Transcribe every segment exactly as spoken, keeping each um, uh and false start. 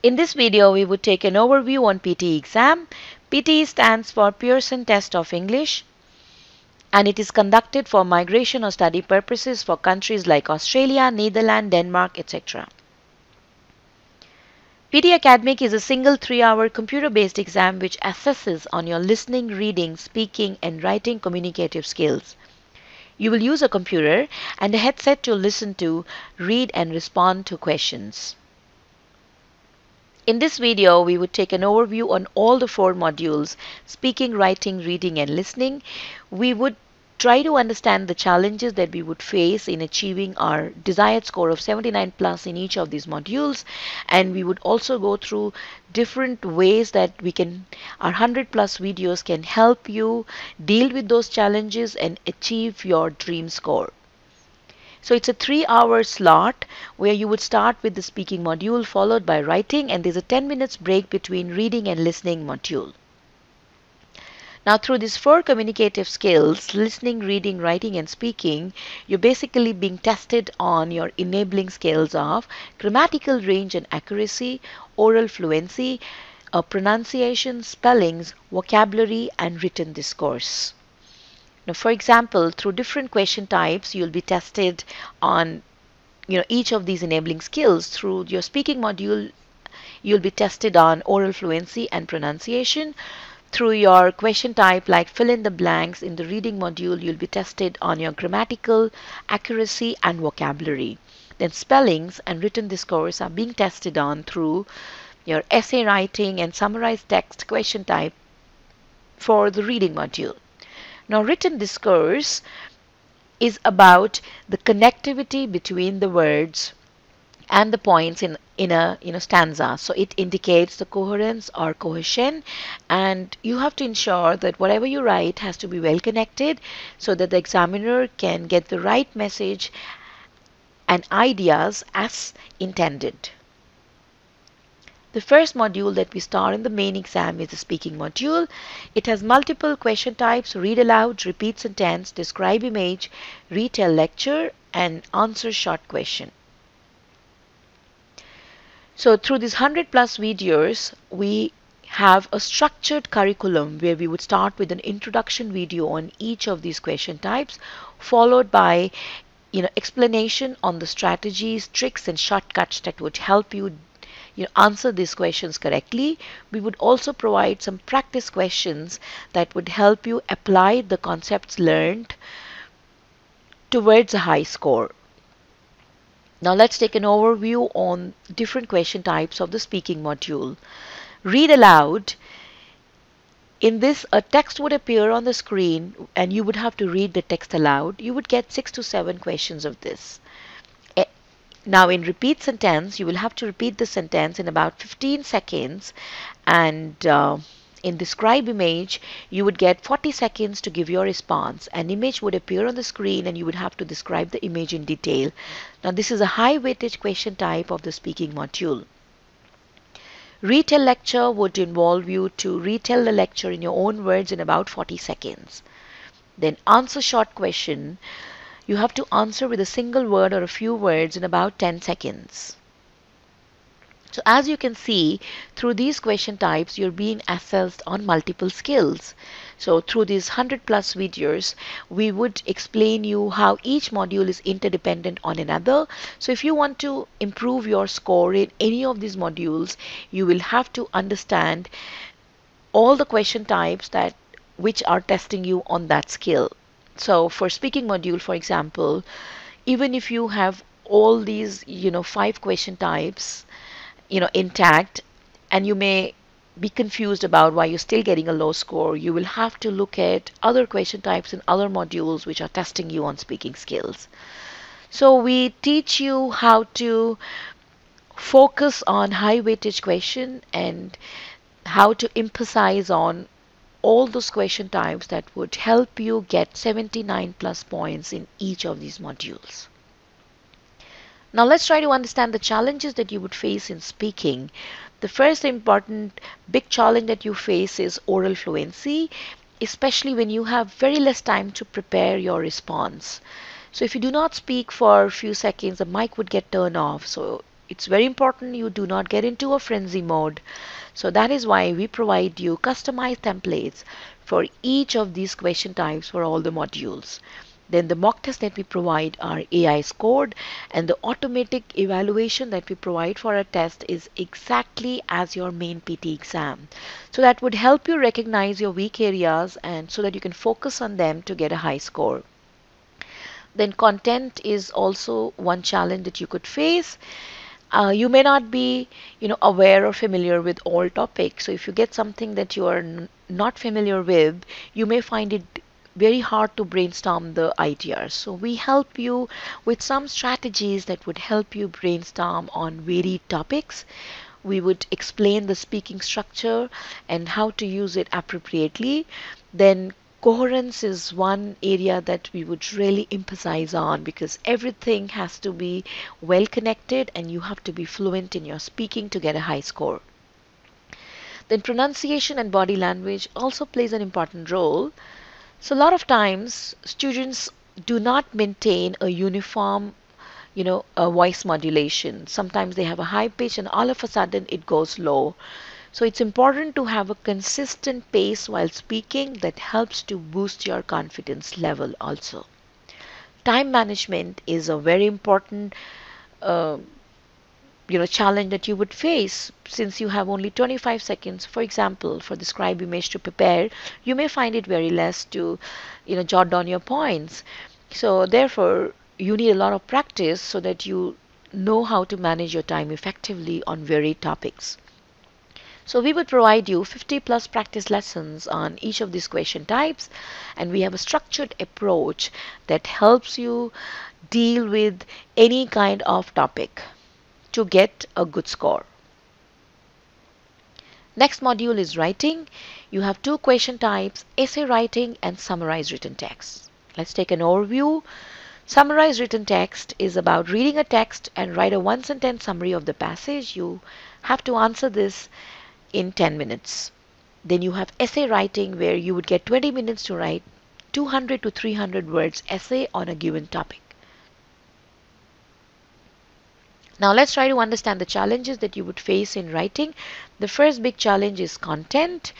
In this video, we would take an overview on P T E exam. P T E stands for Pearson Test of English, and it is conducted for migration or study purposes for countries like Australia, Netherlands, Denmark, et cetera. P T E Academic is a single three hour computer-based exam which assesses on your listening, reading, speaking and writing communicative skills. You will use a computer and a headset to listen to, read and respond to questions. In this video, we would take an overview on all the four modules: speaking, writing, reading and listening. We would try to understand the challenges that we would face in achieving our desired score of seventy-nine plus in each of these modules, and we would also go through different ways that we can, our one hundred plus videos can help you deal with those challenges and achieve your dream score. So it's a three hour slot where you would start with the speaking module followed by writing, and there's a ten minutes break between reading and listening module. Now, through these four communicative skills, listening, reading, writing and speaking, you're basically being tested on your enabling skills of grammatical range and accuracy, oral fluency, uh, pronunciation, spellings, vocabulary and written discourse. Now, for example, through different question types, you'll be tested on, you know, each of these enabling skills. Through your speaking module, you'll be tested on oral fluency and pronunciation. Through your question type like fill in the blanks in the reading module, you'll be tested on your grammatical accuracy and vocabulary. Then spellings and written discourse are being tested on through your essay writing and summarized text question type for the reading module. Now, written discourse is about the connectivity between the words and the points in in a you know stanza, so it indicates the coherence or cohesion, and you have to ensure that whatever you write has to be well connected so that the examiner can get the right message and ideas as intended. The first module that we start in the main exam is the speaking module. It has multiple question types: read aloud, repeat sentence, describe image, retell lecture and answer short question. So through these one hundred plus videos, we have a structured curriculum where we would start with an introduction video on each of these question types, followed by you know explanation on the strategies, tricks and shortcuts that would help you, you know, answer these questions correctly. We would also provide some practice questions that would help you apply the concepts learned towards a high score. Now let's take an overview on different question types of the speaking module. Read aloud. In this, a text would appear on the screen and you would have to read the text aloud. You would get six to seven questions of this. Now in repeat sentence, you will have to repeat the sentence in about fifteen seconds, and uh, in describe image, you would get forty seconds to give your response. An image would appear on the screen and you would have to describe the image in detail. Now, this is a high weightage question type of the speaking module. Retell lecture would involve you to retell the lecture in your own words in about forty seconds. Then answer short question. You have to answer with a single word or a few words in about ten seconds. So as you can see, through these question types, you're being assessed on multiple skills. So through these one hundred plus videos, we would explain you how each module is interdependent on another. So if you want to improve your score in any of these modules, you will have to understand all the question types that which are testing you on that skill. So for speaking module, for example, even if you have all these, you know, five question types, you know, intact, and you may be confused about why you're still getting a low score, you will have to look at other question types in other modules which are testing you on speaking skills. So we teach you how to focus on high weightage question and how to emphasize on all those question types that would help you get seventy-nine plus points in each of these modules. Now let's try to understand the challenges that you would face in speaking. The first important big challenge that you face is oral fluency, especially when you have very less time to prepare your response. So if you do not speak for a few seconds, the mic would get turned off. So It's very important you do not get into a frenzy mode. So that is why we provide you customized templates for each of these question types for all the modules. Then the mock tests that we provide are A I scored, and the automatic evaluation that we provide for a test is exactly as your main P T exam. So that would help you recognize your weak areas and so that you can focus on them to get a high score. Then content is also one challenge that you could face. Uh, you may not be, you know, aware or familiar with all topics. So if you get something that you are n not familiar with, you may find it very hard to brainstorm the ideas. So we help you with some strategies that would help you brainstorm on varied topics. We would explain the speaking structure and how to use it appropriately. Then coherence is one area that we would really emphasize on, because everything has to be well connected and you have to be fluent in your speaking to get a high score. Then pronunciation and body language also plays an important role. So a lot of times students do not maintain a uniform you know a voice modulation. Sometimes they have a high pitch and all of a sudden it goes low. So it's important to have a consistent pace while speaking that helps to boost your confidence level also. Time management is a very important uh, you know, challenge that you would face, since you have only twenty-five seconds, for example, for the scribe image to prepare. You may find it very less to you know, jot down your points. So therefore, you need a lot of practice so that you know how to manage your time effectively on varied topics. So we would provide you fifty plus practice lessons on each of these question types, and we have a structured approach that helps you deal with any kind of topic to get a good score. Next module is writing. You have two question types, essay writing and summarized written text. Let's take an overview. Summarized written text is about reading a text and write a one sentence summary of the passage. You have to answer this in ten minutes. Then you have essay writing, where you would get twenty minutes to write two hundred to three hundred words essay on a given topic. Now let's try to understand the challenges that you would face in writing. The first big challenge is content.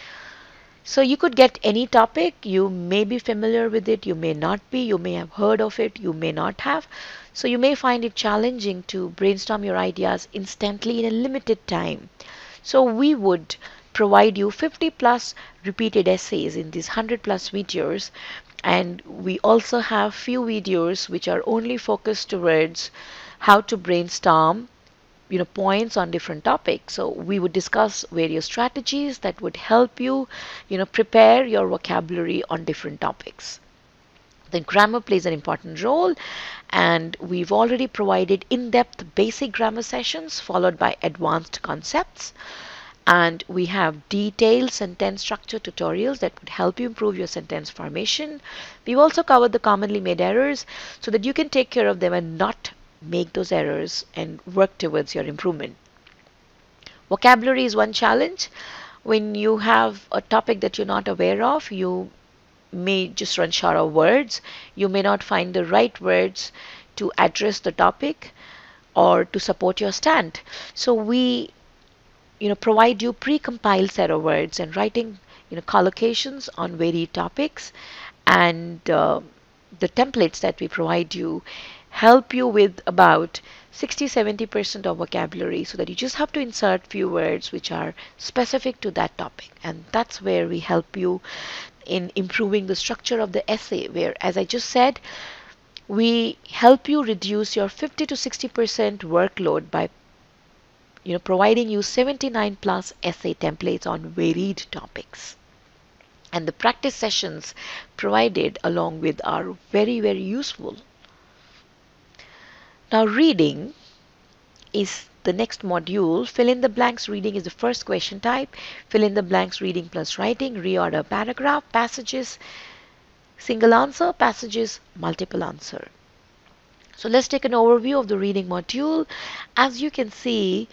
So you could get any topic. You may be familiar with it, you may not be, you may have heard of it, you may not have. So you may find it challenging to brainstorm your ideas instantly in a limited time. So we would provide you fifty plus repeated essays in these one hundred plus videos, and we also have few videos which are only focused towards how to brainstorm you know points on different topics. So we would discuss various strategies that would help you you know prepare your vocabulary on different topics. Then grammar plays an important role, and we've already provided in-depth basic grammar sessions followed by advanced concepts, and we have detailed sentence structure tutorials that would help you improve your sentence formation. We've also covered the commonly made errors so that you can take care of them and not make those errors and work towards your improvement. Vocabulary is one challenge. When you have a topic that you're not aware of, you may just run short of words. You may not find the right words to address the topic or to support your stand. So we you know provide you pre-compiled set of words and writing you know collocations on varied topics, and uh, the templates that we provide you help you with about sixty to seventy percent of vocabulary, so that you just have to insert few words which are specific to that topic. And that's where we help you in improving the structure of the essay, where, as I just said, we help you reduce your fifty to sixty percent workload by you know providing you seventy-nine plus essay templates on varied topics. And the practice sessions provided along with are very very useful. Now reading is the next module. Fill in the blanks reading is the first question type. Fill in the blanks reading plus writing. Reorder paragraph, passages, single answer, passages, multiple answer. So let's take an overview of the reading module. As you can see,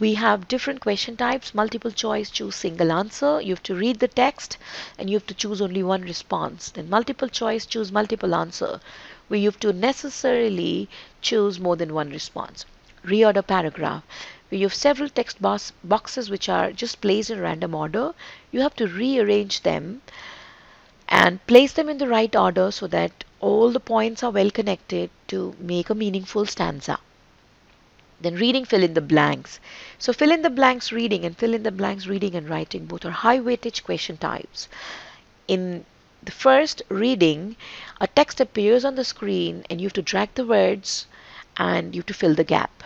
we have different question types, multiple choice, choose single answer. You have to read the text and you have to choose only one response. Then multiple choice, choose multiple answer, where you have to necessarily choose more than one response. reorder paragraph, where you have several text box boxes which are just placed in random order. You have to rearrange them and place them in the right order so that all the points are well connected to make a meaningful stanza. Then reading, fill in the blanks. So fill in the blanks reading and fill in the blanks reading and writing both are high weightage question types. In the first reading, a text appears on the screen and you have to drag the words and you have to fill the gap.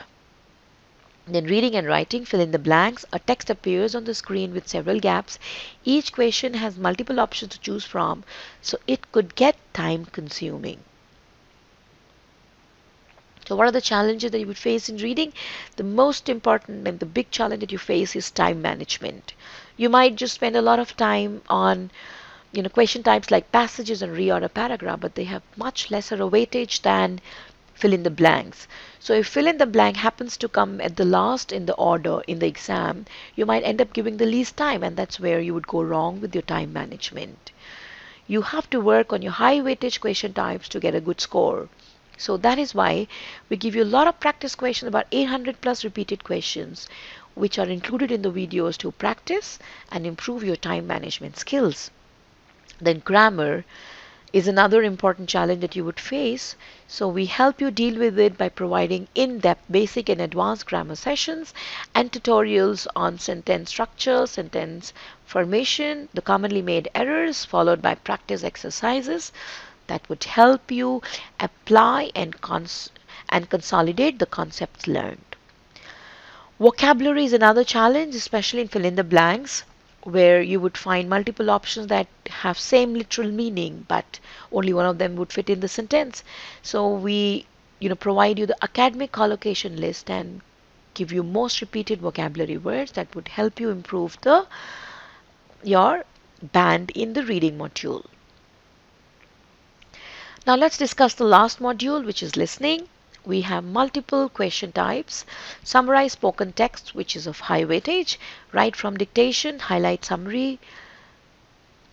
Then reading and writing, fill in the blanks. A text appears on the screen with several gaps. Each question has multiple options to choose from, so it could get time consuming. So what are the challenges that you would face in reading? The most important and the big challenge that you face is time management. You might just spend a lot of time on you know, question types like passages and reorder paragraph, but they have much lesser weightage than fill in the blanks. So if fill in the blank happens to come at the last in the order in the exam, you might end up giving the least time, and that's where you would go wrong with your time management. You have to work on your high weightage question types to get a good score. So that is why we give you a lot of practice questions, about eight hundred plus repeated questions, which are included in the videos to practice and improve your time management skills. Then grammar is another important challenge that you would face. So we help you deal with it by providing in-depth basic and advanced grammar sessions and tutorials on sentence structure, sentence formation, the commonly made errors, followed by practice exercises that would help you apply and cons and consolidate the concepts learned. Vocabulary is another challenge, especially in fill in the blanks, where you would find multiple options that have same literal meaning, but only one of them would fit in the sentence. So we you know, provide you the academic collocation list and give you most repeated vocabulary words that would help you improve the your band in the reading module. Now let's discuss the last module, which is listening. We have multiple question types: summarize spoken text, which is of high weightage, write from dictation, highlight summary,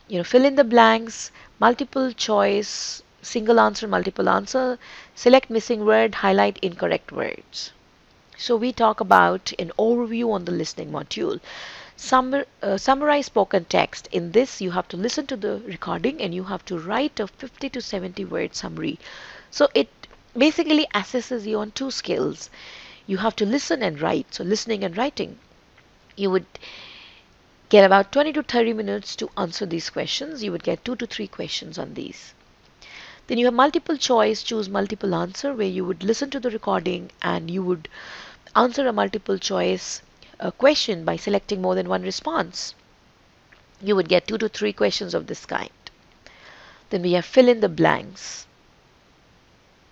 you know, fill in the blanks, multiple choice, single answer, multiple answer, select missing word, highlight incorrect words. So we talk about an overview on the listening module. Summar, uh, summarize spoken text. In this, you have to listen to the recording and you have to write a fifty to seventy word summary. So it basically assesses you on two skills. You have to listen and write. So listening and writing, you would get about twenty to thirty minutes to answer these questions. You would get two to three questions on these. Then you have multiple choice, choose multiple answer, where you would listen to the recording and you would answer a multiple choice a question by selecting more than one response. You would get two to three questions of this kind. Then we have fill in the blanks,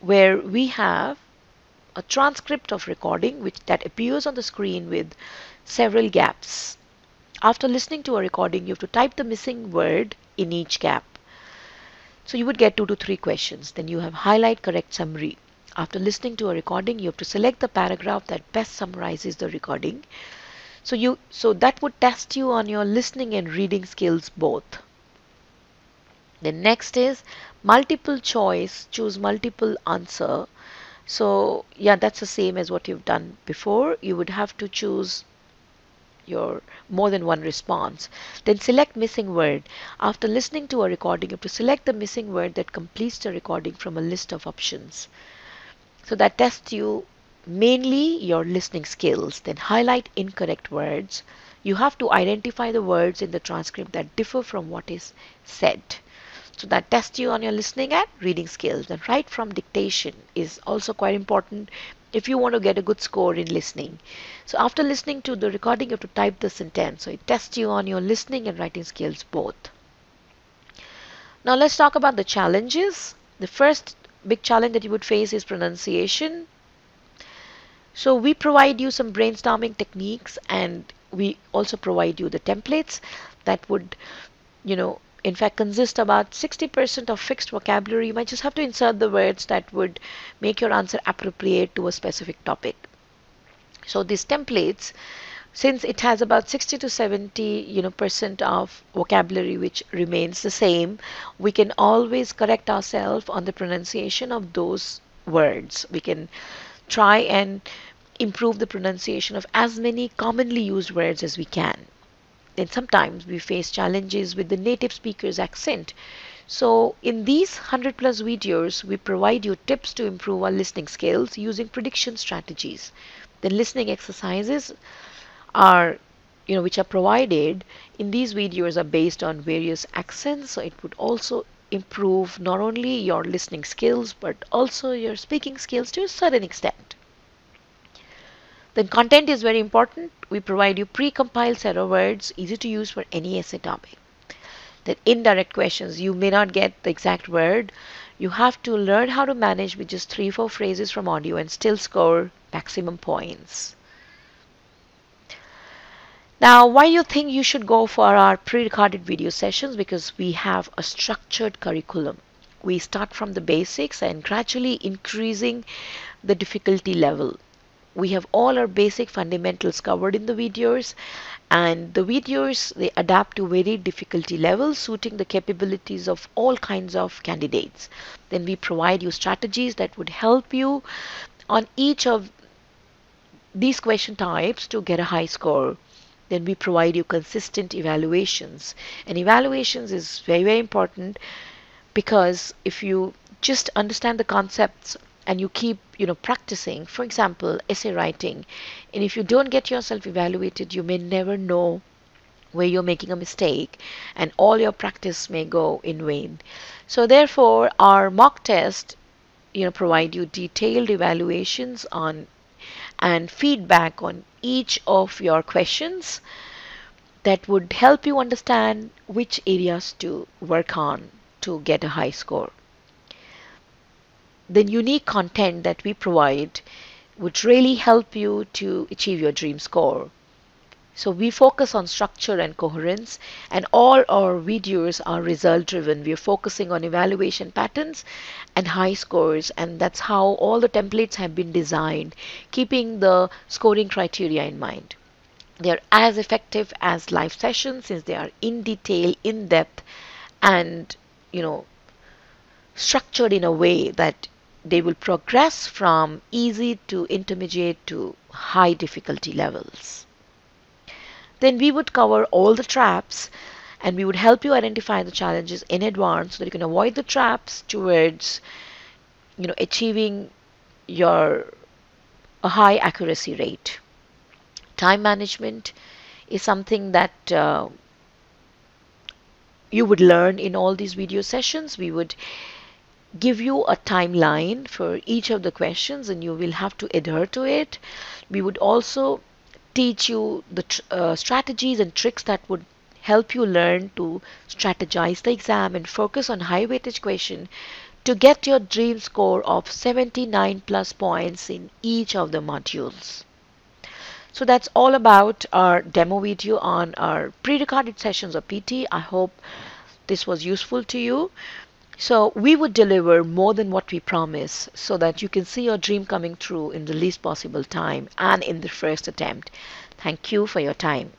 where we have a transcript of recording which that appears on the screen with several gaps. After listening to a recording, you have to type the missing word in each gap. So you would get two to three questions. Then you have highlight correct summary. After listening to a recording, you have to select the paragraph that best summarizes the recording. So you so that would test you on your listening and reading skills both. The next is multiple choice, choose multiple answer. So yeah, that's the same as what you've done before. You would have to choose your more than one response. Then select missing word. After listening to a recording, you have to select the missing word that completes the recording from a list of options. So that tests you mainly your listening skills. Then highlight incorrect words. You have to identify the words in the transcript that differ from what is said. So that tests you on your listening and reading skills. Then write from dictation is also quite important if you want to get a good score in listening. So after listening to the recording, you have to type the sentence. So it tests you on your listening and writing skills both. Now let's talk about the challenges. The first big challenge that you would face is pronunciation. So we provide you some brainstorming techniques, and we also provide you the templates that would, you know, in fact, consist about sixty percent of fixed vocabulary. You might just have to insert the words that would make your answer appropriate to a specific topic. So these templates, since it has about sixty to seventy, you know, percent of vocabulary which remains the same, we can always correct ourselves on the pronunciation of those words. We can try and improve the pronunciation of as many commonly used words as we can. Then sometimes we face challenges with the native speaker's accent. So in these one hundred plus videos, we provide you tips to improve our listening skills using prediction strategies. The listening exercises are, you know, which are provided in these videos are based on various accents, so it would also improve not only your listening skills but also your speaking skills to a certain extent. Then content is very important. We provide you pre-compiled set of words easy to use for any essay topic. Then indirect questions, you may not get the exact word. You have to learn how to manage with just three four phrases from audio and still score maximum points. Now, why you think you should go for our pre-recorded video sessions? Because we have a structured curriculum. We start from the basics and gradually increasing the difficulty level. We have all our basic fundamentals covered in the videos, and the videos, they adapt to varied difficulty levels, suiting the capabilities of all kinds of candidates. Then we provide you strategies that would help you on each of these question types to get a high score. Then we provide you consistent evaluations. And evaluations is very, very important, because if you just understand the concepts and you keep, you know, practicing, for example, essay writing, and if you don't get yourself evaluated, you may never know where you're making a mistake, and all your practice may go in vain. So therefore, our mock test, you know, provide you detailed evaluations on and feedback on each of your questions that would help you understand which areas to work on to get a high score. The unique content that we provide would really help you to achieve your dream score. So we focus on structure and coherence, and all our videos are result driven. We are focusing on evaluation patterns and high scores, and that's how all the templates have been designed, keeping the scoring criteria in mind. They are as effective as live sessions, since they are in detail, in depth, and, you know, structured in a way that they will progress from easy to intermediate to high difficulty levels. Then we would cover all the traps, and we would help you identify the challenges in advance so that you can avoid the traps towards, you know, achieving your a high accuracy rate. Time management is something that uh, you would learn in all these video sessions. We would give you a timeline for each of the questions, and you will have to adhere to it. We would also teach you the uh, strategies and tricks that would help you learn to strategize the exam and focus on high weightage question to get your dream score of seventy-nine plus points in each of the modules. So that's all about our demo video on our pre-recorded sessions of P T. I hope this was useful to you. So we would deliver more than what we promise, so that you can see your dream coming true in the least possible time and in the first attempt. Thank you for your time.